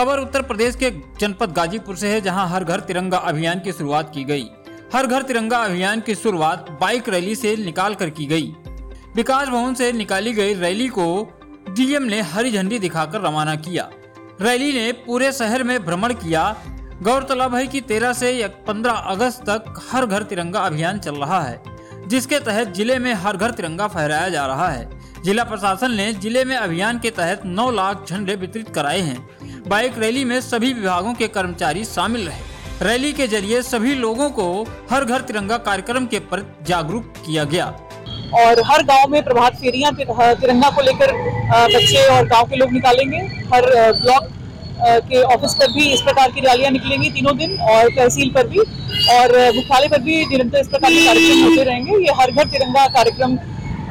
खबर उत्तर प्रदेश के जनपद गाजीपुर से है, जहां हर घर तिरंगा अभियान की शुरुआत की गई। हर घर तिरंगा अभियान की शुरुआत बाइक रैली से निकाल कर की गई। विकास भवन से निकाली गई रैली को डीएम ने हरी झंडी दिखाकर रवाना किया। रैली ने पूरे शहर में भ्रमण किया। गौरतलब है कि 13 से 15 अगस्त तक हर घर तिरंगा अभियान चल रहा है, जिसके तहत जिले में हर घर तिरंगा फहराया जा रहा है। जिला प्रशासन ने जिले में अभियान के तहत 9 लाख झंडे वितरित कराए हैं। बाइक रैली में सभी विभागों के कर्मचारी शामिल रहे। रैली के जरिए सभी लोगों को हर घर तिरंगा कार्यक्रम के प्रति जागरूक किया गया और हर गांव में प्रभात फेरियां तिरंगा को लेकर बच्चे और गाँव के लोग निकालेंगे। हर ब्लॉक के ऑफिस पर भी इस प्रकार की रैलियां निकलेंगी तीनों दिन, और तहसील पर भी और मुख्यालय पर भी निरंतर इस प्रकार के कार्यक्रम होते रहेंगे। ये हर घर तिरंगा कार्यक्रम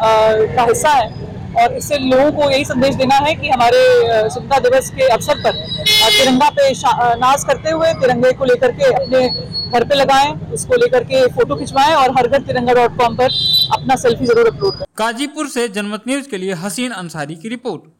का हिस्सा है और इससे लोगों को यही संदेश देना है कि हमारे स्वतंत्रता दिवस के अवसर पर तिरंगा पे नाच करते हुए तिरंगे को लेकर के अपने घर पे लगाएं, उसको लेकर के फोटो खिंचवाएं और हर घर तिरंगा.com पर अपना सेल्फी जरूर अपलोड करें। गाजीपुर से जनमत न्यूज के लिए हसीन अंसारी की रिपोर्ट।